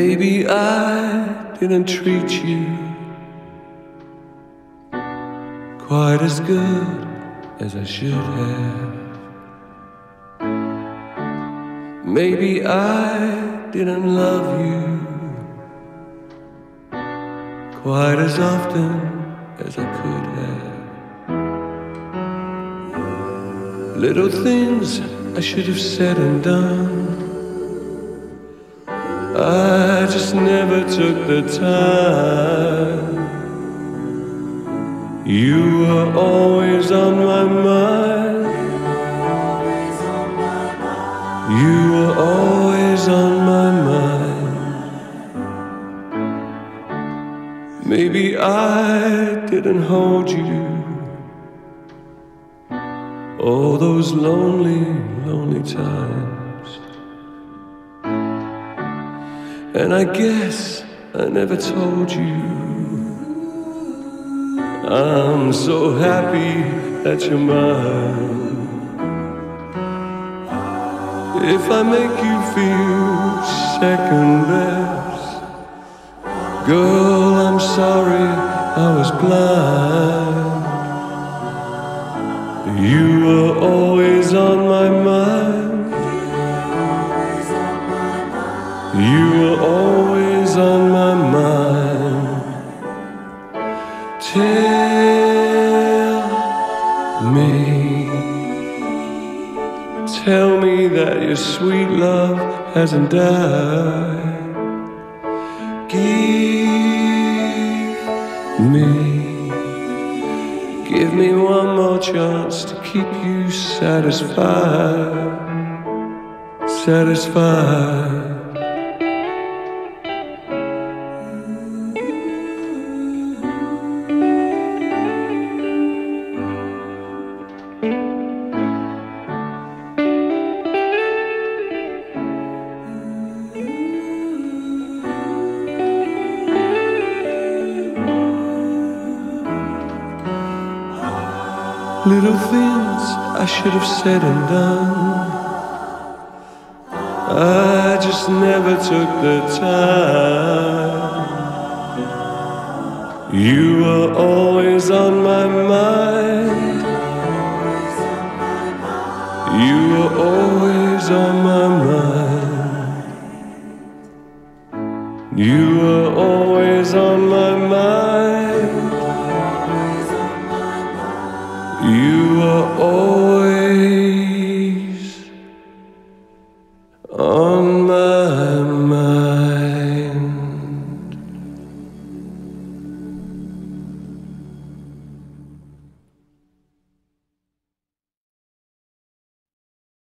Maybe I didn't treat you quite as good as I should have. Maybe I didn't love you quite as often as I could have. Little things I should have said and done, I just never took the time. You were always on my mind. You were always on my mind. Maybe I didn't hold you all those lonely, lonely times. And I guess I never told you I'm so happy that you're mine. If I make you feel second best, girl, I'm sorry I was blind. You were always on my mind. You were always on my mind. Tell me that your sweet love hasn't died. Give me one more chance to keep you satisfied, satisfied. Little things I should have said and done, I just never took the time. You were always on my mind. You were always on my mind. You were always on my mind.